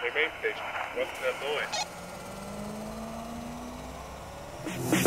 Hey, wait, what's that noise?